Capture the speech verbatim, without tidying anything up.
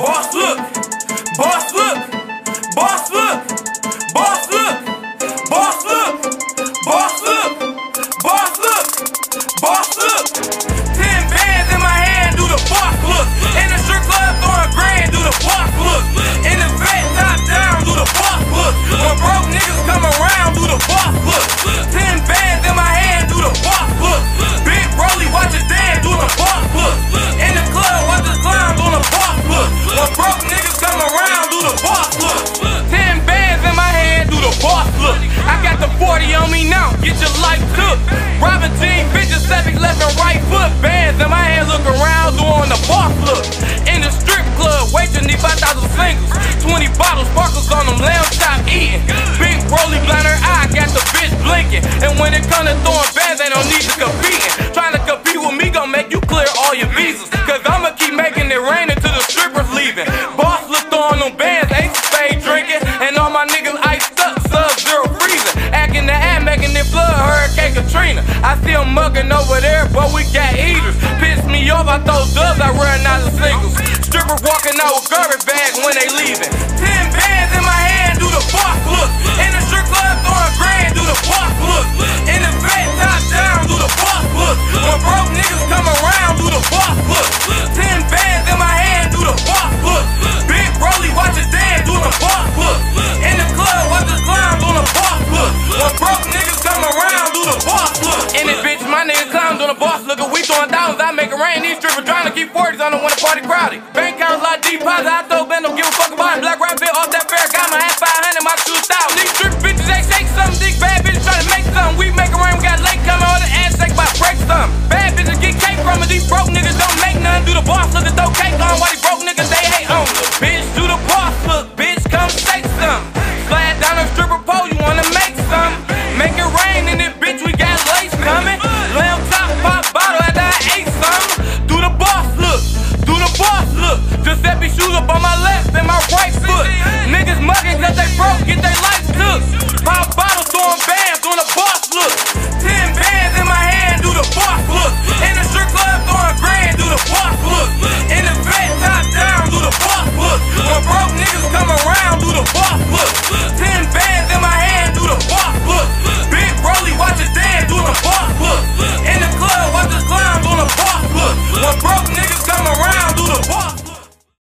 Boss, look. Boss, look. Boss, look. Boss, look. Boss, look. Boss, look. Boss, look. Boss, look. Ten bands in my hand, do the boss look. In the strip club, throwing grand, do the boss look. In the fat top down, do the boss look. When broke niggas come around, do the boss look. Ten bands in my hand, do the boss look. Big Rolly, watch it dance, do the boss look. In the club, watch the clowns, do the boss look. When broke niggas come around, do the boss look. Ten bands in my hand, do the boss look. I got the forty on me now, get your life took. Robin Jean, bitches, seven left and right foot. Bands in my hand, look around, doing the boss look. In the strip club, waiting, need five thousand singles. twenty bottles, sparkles on them, lounge top eating. Big Rolly, blind her eye, got the bitch blinking. And when it comes to throwing bands, ain't no need to competing. Trying to compete with me, gon' make you clear all your visas. Cause I'ma keep making it rain until the strippers leaving. Boss look throwing them bands, ain't spade drinking. And all my niggas iced up, sub-zero freezing. Acting the ad, making it flood, Hurricane Katrina. I still mugging over there, but we got eaters. Piss me off, I throw dubs, I run out of singles. Stripper walking out with garbage bags when they leaving. Ten bands in my hand, do the boss look. In the strip club, throwing grand, do the boss look. In the fat top down, do the boss look. When broke niggas come around, do the boss look. Ten bands in my hand, do the boss look. Big Rolly, watch his dad, do the boss look. In the club, watch the clowns, do the boss look. When broke niggas come around, do the boss look. In this bitch, my niggas clowns, do the boss look. We throwing thousands, I make it rain. These strippers trying to keep forties on them when the party crowded. Bank account, lot deposit.